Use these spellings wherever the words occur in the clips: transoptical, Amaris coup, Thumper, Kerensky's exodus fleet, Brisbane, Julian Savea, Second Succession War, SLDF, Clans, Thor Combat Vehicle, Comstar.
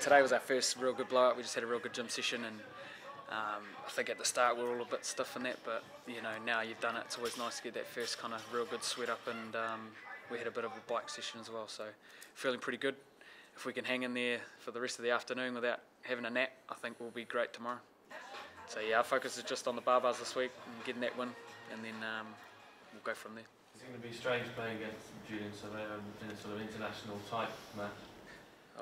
Today was our first real good blowout. We just had a real good gym session, and I think at the start we were all a bit stiff in that, but you know, now you've done it, it's always nice to get that first kind of real good sweat up. And we had a bit of a bike session as well, so feeling pretty good. If we can hang in there for the rest of the afternoon without having a nap, I think we'll be great tomorrow. So yeah, our focus is just on the bar bars this week and getting that win, and then we'll go from there. It's going to be strange playing against Julian Savea in a sort of international type match.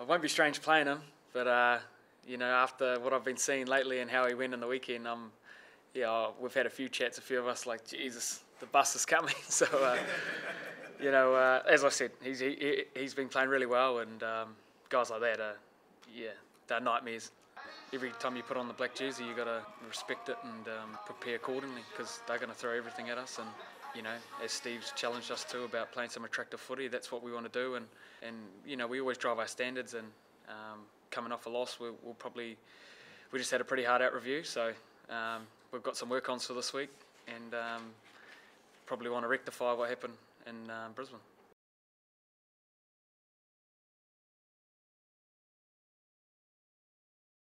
It won't be strange playing him, but you know, after what I've been seeing lately and how he went in the weekend, yeah, we've had a few chats, a few of us, like, Jesus, the bus is coming. So, you know, as I said, he's been playing really well, and guys like that, yeah, they're nightmares. Every time you put on the black jersey, you got to respect it and prepare accordingly, because they're going to throw everything at us. And you know, as Steve's challenged us too about playing some attractive footy, that's what we want to do. And you know, we always drive our standards, and coming off a loss, we just had a pretty hard out review, so we've got some work ons for this week, and probably want to rectify what happened in Brisbane.